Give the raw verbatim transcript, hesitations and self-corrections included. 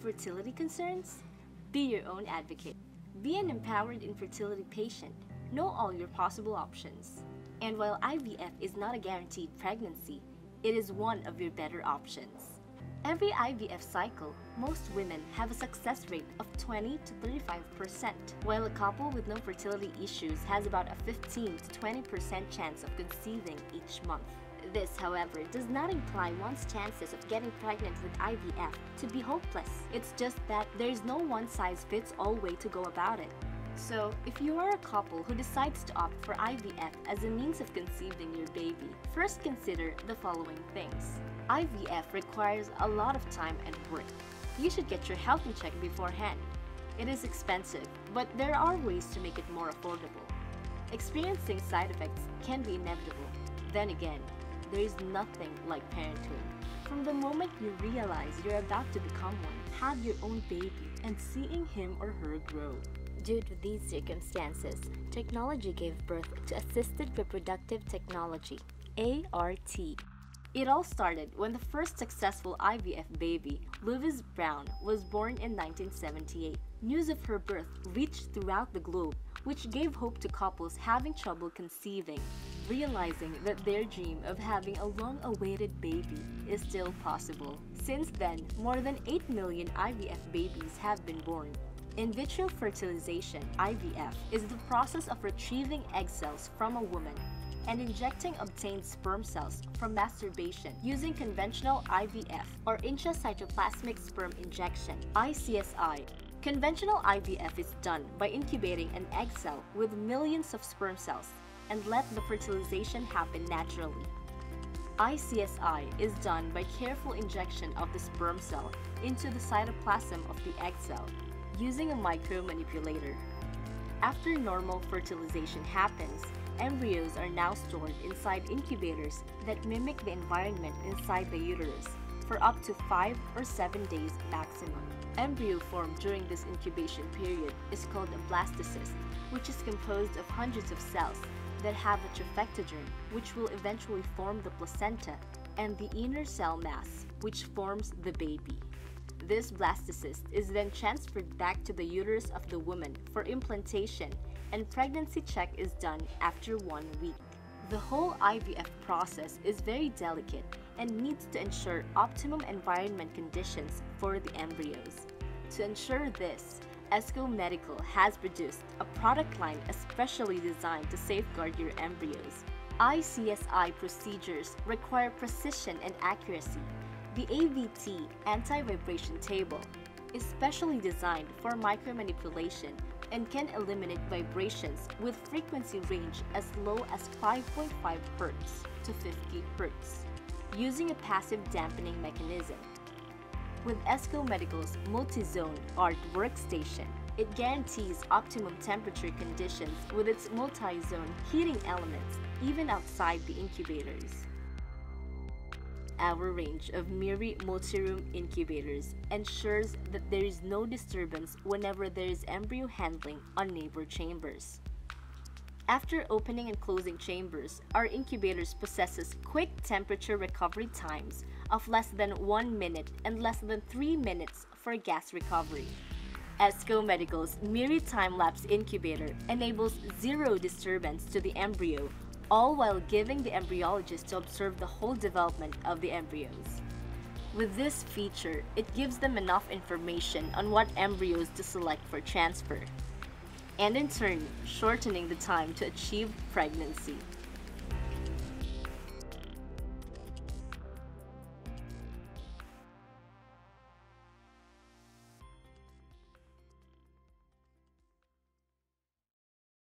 infertility concerns? Be your own advocate. Be an empowered infertility patient. Know all your possible options. And while I V F is not a guaranteed pregnancy, it is one of your better options. Every I V F cycle, most women have a success rate of twenty to thirty-five percent, while a couple with no fertility issues has about a fifteen to twenty percent chance of conceiving each month. This, however, does not imply one's chances of getting pregnant with I V F to be hopeless. It's just that there's no one-size-fits-all way to go about it. So, if you are a couple who decides to opt for I V F as a means of conceiving your baby, first consider the following things. I V F requires a lot of time and work. You should get your health in check beforehand. It is expensive, but there are ways to make it more affordable. Experiencing side effects can be inevitable. Then again, there is nothing like parenthood. From the moment you realize you're about to become one, have your own baby, and seeing him or her grow. Due to these circumstances, technology gave birth to Assisted Reproductive Technology, A R T. It all started when the first successful I V F baby, Louise Brown, was born in nineteen seventy-eight. News of her birth reached throughout the globe, which gave hope to couples having trouble conceiving, realizing that their dream of having a long-awaited baby is still possible. Since then, more than eight million I V F babies have been born. In vitro fertilization, I V F, is the process of retrieving egg cells from a woman and injecting obtained sperm cells from masturbation using conventional I V F or Intracytoplasmic Sperm Injection, I C S I. Conventional I V F is done by incubating an egg cell with millions of sperm cells and let the fertilization happen naturally. I C S I is done by careful injection of the sperm cell into the cytoplasm of the egg cell using a micromanipulator. After normal fertilization happens, embryos are now stored inside incubators that mimic the environment inside the uterus for up to five or seven days maximum. Embryo formed during this incubation period is called a blastocyst, which is composed of hundreds of cells that have a trophectoderm, which will eventually form the placenta, and the inner cell mass, which forms the baby. This blastocyst is then transferred back to the uterus of the woman for implantation, and pregnancy check is done after one week. The whole I V F process is very delicate and needs to ensure optimum environment conditions for the embryos. To ensure this, ESCO Medical has produced a product line especially designed to safeguard your embryos. I C S I procedures require precision and accuracy. The A V T anti-vibration table is specially designed for micromanipulation and can eliminate vibrations with frequency range as low as five point five hertz to fifty hertz using a passive dampening mechanism. With ESCO Medical's multi-zone A R T workstation, it guarantees optimum temperature conditions with its multi-zone heating elements even outside the incubators. Our range of MIRI multi-room incubators ensures that there is no disturbance whenever there is embryo handling on neighbor chambers. After opening and closing chambers, our incubators possesses quick temperature recovery times of less than one minute and less than three minutes for gas recovery. ESCO Medical's MIRI Time-lapse Incubator enables zero disturbance to the embryo, all while giving the embryologist to observe the whole development of the embryos. With this feature, it gives them enough information on what embryos to select for transfer, and in turn, shortening the time to achieve pregnancy.